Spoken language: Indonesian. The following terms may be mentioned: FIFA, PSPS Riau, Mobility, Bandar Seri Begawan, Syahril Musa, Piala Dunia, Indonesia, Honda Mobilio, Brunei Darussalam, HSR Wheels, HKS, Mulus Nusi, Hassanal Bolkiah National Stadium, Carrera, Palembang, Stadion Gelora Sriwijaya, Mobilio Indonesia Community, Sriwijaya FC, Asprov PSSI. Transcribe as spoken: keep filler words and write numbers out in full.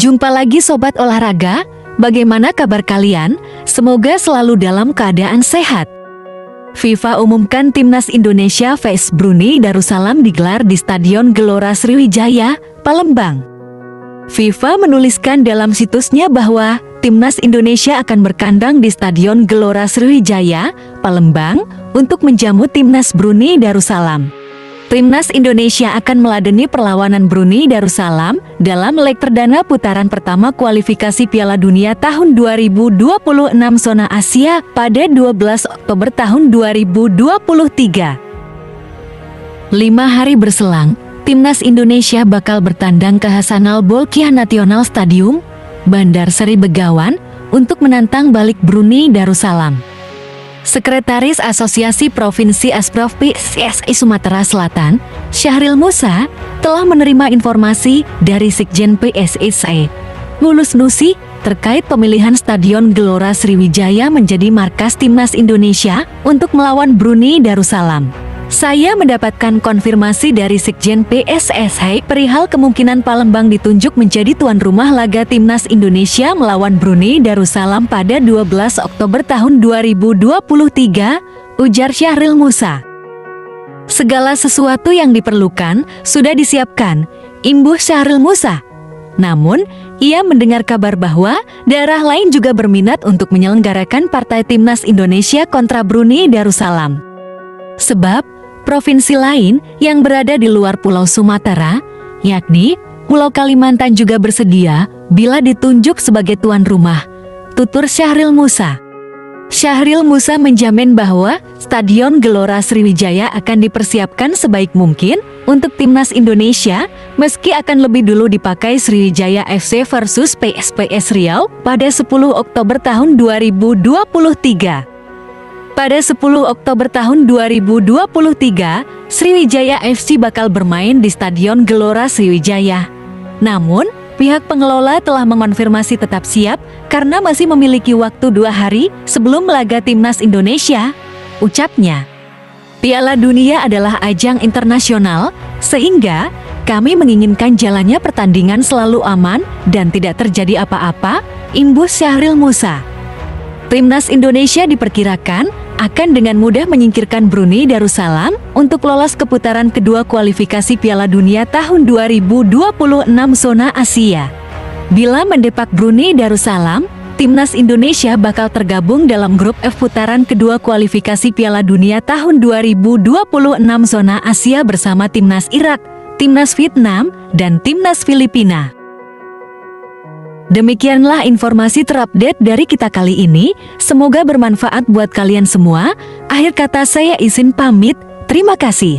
Jumpa lagi Sobat Olahraga, bagaimana kabar kalian? Semoga selalu dalam keadaan sehat. FIFA umumkan Timnas Indonesia versus Brunei Darussalam digelar di Stadion Gelora Sriwijaya, Palembang. FIFA menuliskan dalam situsnya bahwa Timnas Indonesia akan berkandang di Stadion Gelora Sriwijaya, Palembang, untuk menjamu Timnas Brunei Darussalam. Timnas Indonesia akan meladeni perlawanan Brunei Darussalam dalam leg perdana putaran pertama kualifikasi Piala Dunia tahun dua ribu dua puluh enam zona Asia pada dua belas Oktober tahun dua ribu dua puluh tiga. Lima hari berselang, Timnas Indonesia bakal bertandang ke Hassanal Bolkiah National Stadium, Bandar Seri Begawan, untuk menantang balik Brunei Darussalam. Sekretaris Asosiasi Provinsi Asprov P S S I Sumatera Selatan, Syahril Musa, telah menerima informasi dari Sekjen P S S I, Mulus Nusi, terkait pemilihan Stadion Gelora Sriwijaya menjadi markas Timnas Indonesia untuk melawan Brunei Darussalam. Saya mendapatkan konfirmasi dari Sekjen P S S I perihal kemungkinan Palembang ditunjuk menjadi tuan rumah laga Timnas Indonesia melawan Brunei Darussalam pada dua belas Oktober tahun dua ribu dua puluh tiga, ujar Syahril Musa. Segala sesuatu yang diperlukan sudah disiapkan, imbuh Syahril Musa. Namun, ia mendengar kabar bahwa daerah lain juga berminat untuk menyelenggarakan partai Timnas Indonesia kontra Brunei Darussalam. Sebab, provinsi lain yang berada di luar Pulau Sumatera, yakni Pulau Kalimantan juga bersedia bila ditunjuk sebagai tuan rumah, tutur Syahril Musa. Syahril Musa menjamin bahwa Stadion Gelora Sriwijaya akan dipersiapkan sebaik mungkin untuk Timnas Indonesia, meski akan lebih dulu dipakai Sriwijaya F C versus P S P S Riau pada sepuluh Oktober tahun dua ribu dua puluh tiga. Pada sepuluh Oktober tahun dua ribu dua puluh tiga, Sriwijaya F C bakal bermain di Stadion Gelora Sriwijaya. Namun, pihak pengelola telah mengonfirmasi tetap siap karena masih memiliki waktu dua hari sebelum laga Timnas Indonesia, ucapnya. Piala Dunia adalah ajang internasional, sehingga kami menginginkan jalannya pertandingan selalu aman dan tidak terjadi apa-apa, imbuh Syahril Musa. Timnas Indonesia diperkirakan akan dengan mudah menyingkirkan Brunei Darussalam untuk lolos ke putaran kedua kualifikasi Piala Dunia tahun dua ribu dua puluh enam zona Asia. Bila mendepak Brunei Darussalam, Timnas Indonesia bakal tergabung dalam grup F putaran kedua kualifikasi Piala Dunia tahun dua ribu dua puluh enam zona Asia bersama Timnas Irak, Timnas Vietnam, dan Timnas Filipina. Demikianlah informasi terupdate dari kita kali ini, semoga bermanfaat buat kalian semua. Akhir kata saya izin pamit, terima kasih.